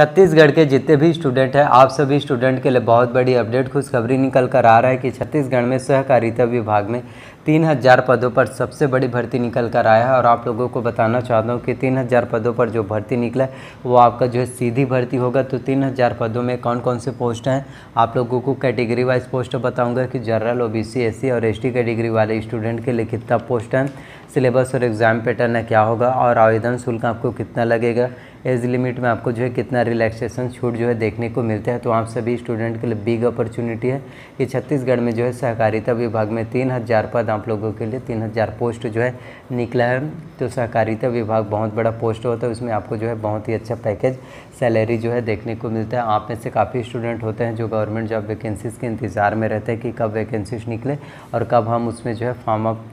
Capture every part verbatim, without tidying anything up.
छत्तीसगढ़ के जितने भी स्टूडेंट हैं, आप सभी स्टूडेंट के लिए बहुत बड़ी अपडेट खुशखबरी निकल कर आ रहा है कि छत्तीसगढ़ में सहकारिता विभाग में तीन हज़ार पदों पर सबसे बड़ी भर्ती निकल कर आया है। और आप लोगों को बताना चाहता हूँ कि तीन हज़ार पदों पर जो भर्ती निकला है वो आपका जो है सीधी भर्ती होगा। तो तीन हज़ार पदों में कौन कौन से पोस्ट हैं, आप लोगों को कैटेगरी वाइज पोस्ट बताऊँगा कि general, O B C, S C और एस टी कैटेगरी वाले स्टूडेंट के लिए कितना पोस्ट है, सिलेबस और एग्ज़ाम पैटर्न है क्या होगा और आवेदन शुल्क आपको कितना लगेगा, एज लिमिट में आपको जो है कितना रिलैक्सेशन छूट जो है देखने को मिलता है। तो आप सभी स्टूडेंट के लिए बिग अपॉर्चुनिटी है कि छत्तीसगढ़ में जो है सहकारिता विभाग में तीन हज़ार पद आप लोगों के लिए तीन हज़ार पोस्ट जो है निकला है। तो सहकारिता विभाग बहुत बड़ा पोस्ट होता है, उसमें आपको जो है बहुत ही अच्छा पैकेज सैलरी जो है देखने को मिलता है। आप में से काफ़ी स्टूडेंट होते हैं जो गवर्नमेंट जॉब वैकेंसीज़ के इंतज़ार में रहते हैं कि कब वैकेंसीज निकले और कब हम उसमें जो है फॉर्म अप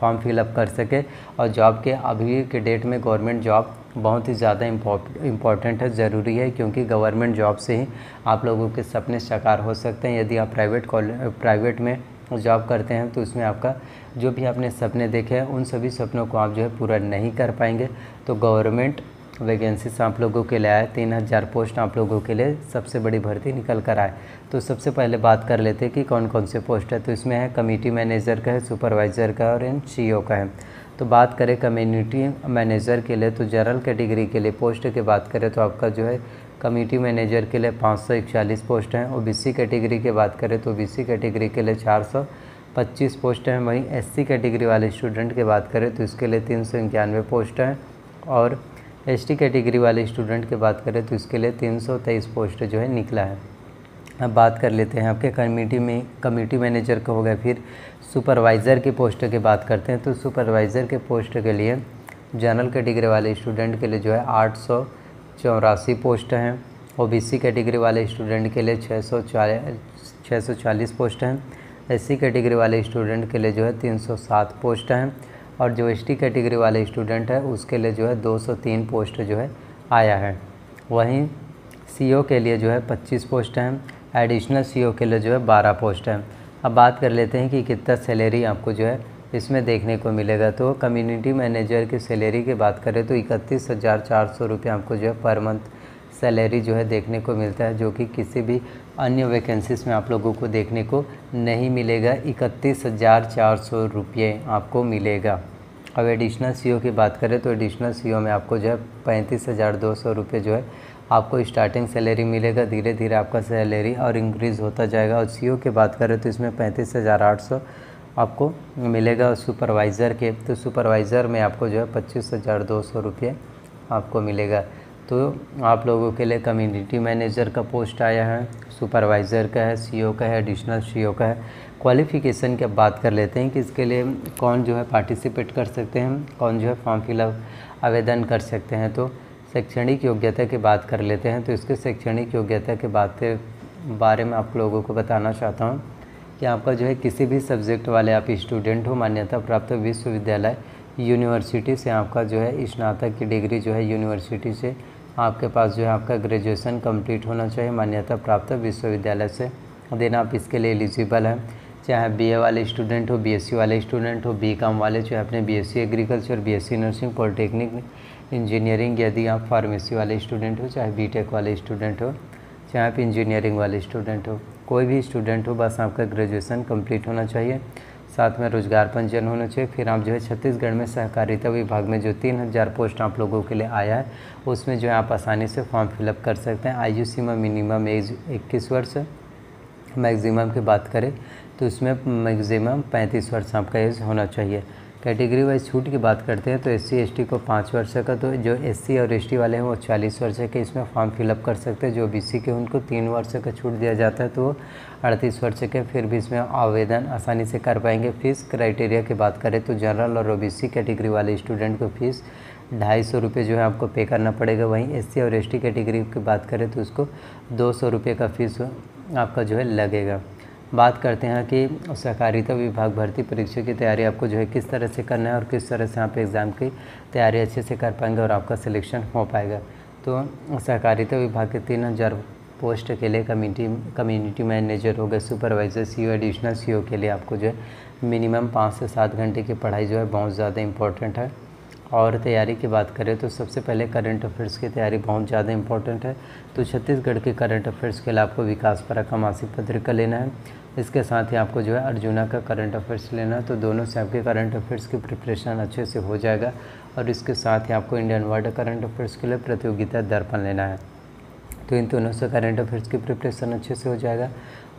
फॉर्म फिलअप कर सके। और जॉब के अभी के डेट में गवर्नमेंट जॉब बहुत ही ज़्यादा इम्पॉर्टेंट है, ज़रूरी है, क्योंकि गवर्नमेंट जॉब से ही आप लोगों के सपने साकार हो सकते हैं। यदि आप प्राइवेट कॉलेज प्राइवेट में जॉब करते हैं तो उसमें आपका जो भी आपने सपने देखे हैं उन सभी सपनों को आप जो है पूरा नहीं कर पाएंगे। तो गवर्नमेंट वैकेंसीज आप लोगों के लिए आए, तीन हज़ार पोस्ट आप लोगों के लिए सबसे बड़ी भर्ती निकल कर आए। तो सबसे पहले बात कर लेते हैं कि कौन कौन से पोस्ट है। तो इसमें है कमेटी मैनेजर का है, सुपरवाइज़र का और एन सी ओ का है। तो बात करें कम्युनिटी मैनेजर के लिए, तो जनरल कैटेगरी के लिए पोस्ट की बात करें तो आपका जो है कमेटी मैनेजर के लिए पाँच सौ इकतालीस पोस्ट हैं। ओ बी सी कैटेगरी की बात करें तो ओ बी सी कैटेगरी के लिए चार सौ पच्चीस पोस्ट हैं। वहीं एस सी कैटेगरी वाले स्टूडेंट की बात करें तो इसके लिए तीन सौ इक्यानवे पोस्ट हैं। और एसटी कैटेगरी वाले स्टूडेंट की बात करें तो इसके लिए तीन सौ तेईस पोस्ट जो है निकला है। अब बात कर लेते हैं आपके कमेटी में कमेटी मैनेजर का हो गया। फिर सुपरवाइज़र की पोस्ट की बात करते हैं तो सुपरवाइज़र के पोस्ट के लिए जनरल कैटेगरी वाले स्टूडेंट के लिए जो है आठ सौ चौरासी पोस्ट हैं। ओबीसी कैटेगरी वाले स्टूडेंट के लिए छः सौ चालीस छः सौ चालीस पोस्ट हैं। एससी कैटेगरी वाले स्टूडेंट के लिए जो है तीन सौ सात पोस्ट हैं। और जो एस टी कैटेगरी वाले स्टूडेंट है उसके लिए जो है दो सौ तीन पोस्ट जो है आया है। वहीं सीओ के लिए जो है पच्चीस पोस्ट हैं। एडिशनल सीओ के लिए जो है बारह पोस्ट हैं। अब बात कर लेते हैं कि कितना सैलरी आपको जो है इसमें देखने को मिलेगा। तो कम्युनिटी मैनेजर की सैलरी की बात करें तो इकतीस हज़ार चार सौ रुपये आपको जो है पर मंथ सैलरी जो है देखने को मिलता है, जो कि किसी भी अन्य वैकेंसीज में आप लोगों को देखने को नहीं मिलेगा। इकतीस हज़ार चार सौ रुपये आपको मिलेगा। अब एडिशनल सीओ की बात करें तो एडिशनल सीओ में आपको जो है पैंतीस हज़ार दो सौ रुपये जो है आपको स्टार्टिंग सैलरी मिलेगा। धीरे धीरे आपका सैलरी और इंक्रीज़ होता जाएगा। और सीओ की बात करें तो इसमें पैंतीस हज़ार आठ सौ आपको मिलेगा। और सुपरवाइज़र के तो सुपरवाइज़र में आपको जो है पच्चीस हज़ार दो सौ रुपये आपको मिलेगा। तो आप लोगों के लिए कम्युनिटी मैनेजर का पोस्ट आया है, सुपरवाइज़र का है, सीओ का है, एडिशनल सीओ का है। क्वालिफ़िकेशन की अब बात कर लेते हैं कि इसके लिए कौन जो है पार्टिसिपेट कर सकते हैं, कौन जो है फॉर्म फिलअप आवेदन कर सकते हैं। तो शैक्षणिक योग्यता की बात कर लेते हैं। तो इसके शैक्षणिक योग्यता के बात के बारे में आप लोगों को बताना चाहता हूँ कि आपका जो है किसी भी सब्जेक्ट वाले आप स्टूडेंट हो, मान्यता प्राप्त विश्वविद्यालय यूनिवर्सिटी से आपका जो है स्नातक की डिग्री जो है यूनिवर्सिटी से आपके पास जो है आपका ग्रेजुएशन कंप्लीट होना चाहिए मान्यता प्राप्त विश्वविद्यालय से, देन आप इसके लिए एलिजिबल हैं। चाहे बीए वाले स्टूडेंट हो, बीएससी वाले स्टूडेंट हो, बीकॉम वाले, चाहे अपने BSc agriculture, BSc nursing, polytechnic, engineering, यदि आप फार्मेसी वाले स्टूडेंट हो, चाहे बीटेक वाले स्टूडेंट हो, चाहे आप इंजीनियरिंग वाले स्टूडेंट हो, कोई भी स्टूडेंट हो, बस आपका ग्रेजुएशन कंप्लीट होना चाहिए, साथ में रोजगार पंजीयन होना चाहिए। फिर आप जो है छत्तीसगढ़ में सहकारिता विभाग में जो तीन हज़ार पोस्ट आप लोगों के लिए आया है उसमें जो है आप आसानी से फॉर्म फिलअप कर सकते हैं। आयु सीमा मिनिमम एज इक्कीस वर्ष, मैक्सिमम की बात करें तो उसमें मैक्सिमम पैंतीस वर्ष आपका एज होना चाहिए। कैटेगरी वाइज छूट की बात करते हैं तो एस सी एस टी को पाँच वर्ष का, तो जो एस सी और एस टी वाले हैं वो चालीस वर्ष के इसमें फॉर्म फिलअप कर सकते हैं। जो ओ बी सी के उनको तीन वर्ष का छूट दिया जाता है तो वो अड़तीस वर्ष के फिर भी इसमें आवेदन आसानी से कर पाएंगे। फ़ीस क्राइटेरिया की बात करें तो जनरल और ओ बी सी कैटेगरी वाले स्टूडेंट को फ़ीस ढाई सौ रुपये जो है आपको पे करना पड़ेगा। वहीं एस सी और एस टी कैटेगरी की बात करें तो उसको दो सौ रुपये का फीस आपका जो है लगेगा। बात करते हैं कि सहकारिता विभाग भर्ती परीक्षा की तैयारी आपको जो है किस तरह से करना है और किस तरह से आप एग्ज़ाम की तैयारी अच्छे से कर पाएंगे और आपका सिलेक्शन हो पाएगा। तो सहकारिता विभाग के तीन हज़ार पोस्ट के लिए कम्युनिटी कम्युनिटी मैनेजर हो गए, सुपरवाइज़र, सीओ, एडिशनल सीओ के लिए आपको जो है मिनिमम पाँच से सात घंटे की पढ़ाई जो है बहुत ज़्यादा इम्पोर्टेंट है। और तैयारी की बात करें तो सबसे पहले करंट अफेयर्स की तैयारी बहुत ज़्यादा इंपॉर्टेंट है। तो छत्तीसगढ़ के करंट अफेयर्स के लिए आपको विकास परक का मासिक पत्रिका लेना है। इसके साथ ही आपको जो है अर्जुना का करंट अफेयर्स लेना है। तो दोनों से आपके करंट अफेयर्स की प्रिपरेशन अच्छे से हो जाएगा। और इसके साथ ही आपको इंडियन वर्ल्ड करंट अफेयर्स के लिए प्रतियोगिता दर्पण लेना है। तो इन दोनों से करंट अफेयर्स की प्रिपरेशन अच्छे से हो जाएगा।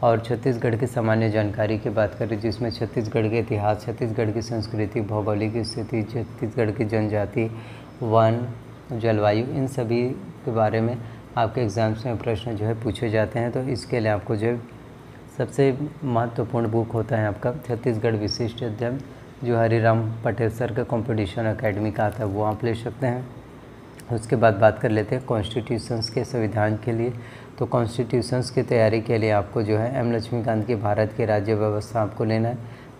और छत्तीसगढ़ की सामान्य जानकारी की बात करें जिसमें छत्तीसगढ़ के इतिहास, छत्तीसगढ़ की संस्कृति, भौगोलिक स्थिति, छत्तीसगढ़ की जनजाति, वन, जलवायु, इन सभी के बारे में आपके एग्ज़ाम्स में प्रश्न जो है पूछे जाते हैं। तो इसके लिए आपको जो सबसे महत्वपूर्ण बुक होता है आपका छत्तीसगढ़ विशिष्ट अध्ययन, जो हरिराम पटेल सर का कॉम्पिटिशन अकेडमी का आता है, वो आप ले सकते हैं। उसके बाद बात कर लेते हैं कॉन्स्टिट्यूशंस के, संविधान के लिए। तो कॉन्स्टिट्यूशंस की तैयारी के लिए आपको जो है एम लक्ष्मीकांत की भारत की राज्य व्यवस्था आपको लेना है,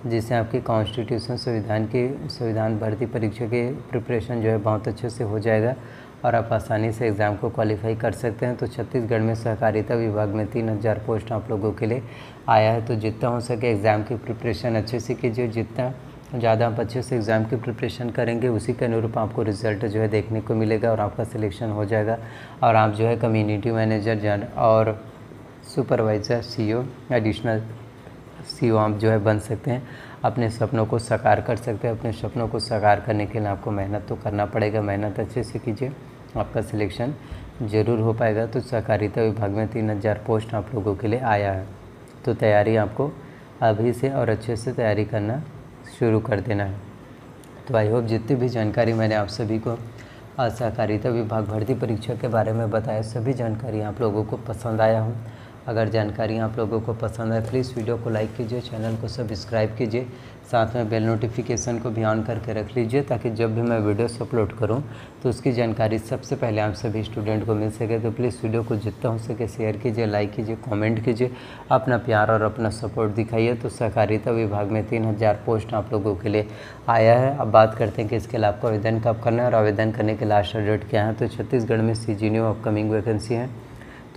जिससे आपकी कॉन्स्टिट्यूशन संविधान की संविधान भर्ती परीक्षा के प्रिपरेशन जो है बहुत अच्छे से हो जाएगा और आप आसानी से एग्ज़ाम को क्वालिफाई कर सकते हैं। तो छत्तीसगढ़ में सहकारिता विभाग में तीन हज़ार पोस्ट आप लोगों के लिए आया है। तो जितना हो सके एग्ज़ाम की प्रिपरेशन अच्छे से कीजिए। जितना ज़्यादा आप अच्छे से एग्ज़ाम की प्रिपरेशन करेंगे उसी के अनुरूप आपको रिज़ल्ट जो है देखने को मिलेगा और आपका सिलेक्शन हो जाएगा। और आप जो है कम्युनिटी मैनेजर जन और सुपरवाइज़र, सीईओ, एडिशनल सीईओ आप जो है बन सकते हैं, अपने सपनों को साकार कर सकते हैं। अपने सपनों को साकार करने के लिए आपको मेहनत तो करना पड़ेगा, मेहनत अच्छे से कीजिए, आपका सिलेक्शन ज़रूर हो पाएगा। तो सहकारिता विभाग में तीन हज़ार पोस्ट आप लोगों के लिए आया है। तो तैयारी आपको अभी से और अच्छे से तैयारी करना शुरू कर देना है। तो आई होप जितनी भी जानकारी मैंने आप सभी को सहकारिता विभाग भर्ती परीक्षा के बारे में बताया, सभी जानकारी आप लोगों को पसंद आया हो। अगर जानकारी आप लोगों को पसंद आए प्लीज़ वीडियो को लाइक कीजिए, चैनल को सब्सक्राइब कीजिए, साथ में बेल नोटिफिकेशन को भी ऑन करके रख लीजिए ताकि जब भी मैं वीडियोस अपलोड करूं तो उसकी जानकारी सबसे पहले आप सभी स्टूडेंट को मिल सके। तो प्लीज़ वीडियो को जितना हो सके शेयर कीजिए, लाइक कीजिए, कमेंट कीजिए, अपना प्यार और अपना सपोर्ट दिखाइए। तो सहकारिता विभाग में तीन हज़ार पोस्ट आप लोगों के लिए आया है। अब बात करते हैं कि इसके लिए आपको आवेदन कब करना है और आवेदन करने के लास्ट डेट क्या है। तो छत्तीसगढ़ में C G new upcoming vacancy है,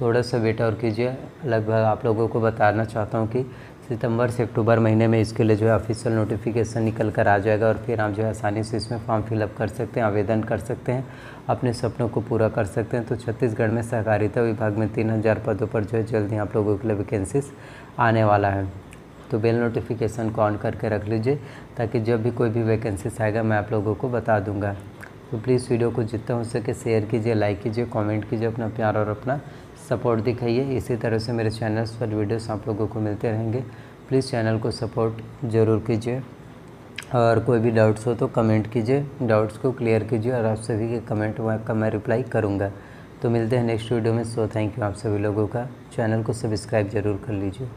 थोड़ा सा वेट और कीजिए। लगभग आप लोगों को बताना चाहता हूँ कि सितंबर से अक्टूबर महीने में इसके लिए जो है ऑफिशियल नोटिफिकेशन निकल कर आ जाएगा और फिर आप जो है आसानी से इसमें फॉर्म फिलअप कर सकते हैं, आवेदन कर सकते हैं, अपने सपनों को पूरा कर सकते हैं। तो छत्तीसगढ़ में सहकारिता विभाग में तीन हज़ार पदों पर जो है जल्द ही आप लोगों के लिए वैकेंसीज आने वाला है। तो बेल नोटिफिकेशन को ऑन करके रख लीजिए ताकि जब भी कोई भी वैकेंसीज आएगा मैं आप लोगों को बता दूँगा। तो प्लीज़ वीडियो को जितना हो सके शेयर कीजिए, लाइक कीजिए, कॉमेंट कीजिए, अपना प्यार और अपना सपोर्ट दिखाइए। इसी तरह से मेरे चैनल्स पर वीडियोस आप लोगों को मिलते रहेंगे। प्लीज़ चैनल को सपोर्ट ज़रूर कीजिए और कोई भी डाउट्स हो तो कमेंट कीजिए, डाउट्स को क्लियर कीजिए और आप सभी के कमेंट में आपका मैं रिप्लाई करूँगा। तो मिलते हैं नेक्स्ट वीडियो में। सो थैंक यू आप सभी लोगों का, चैनल को सब्सक्राइब ज़रूर कर लीजिए।